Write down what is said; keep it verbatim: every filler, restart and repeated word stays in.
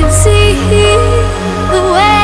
can see the way.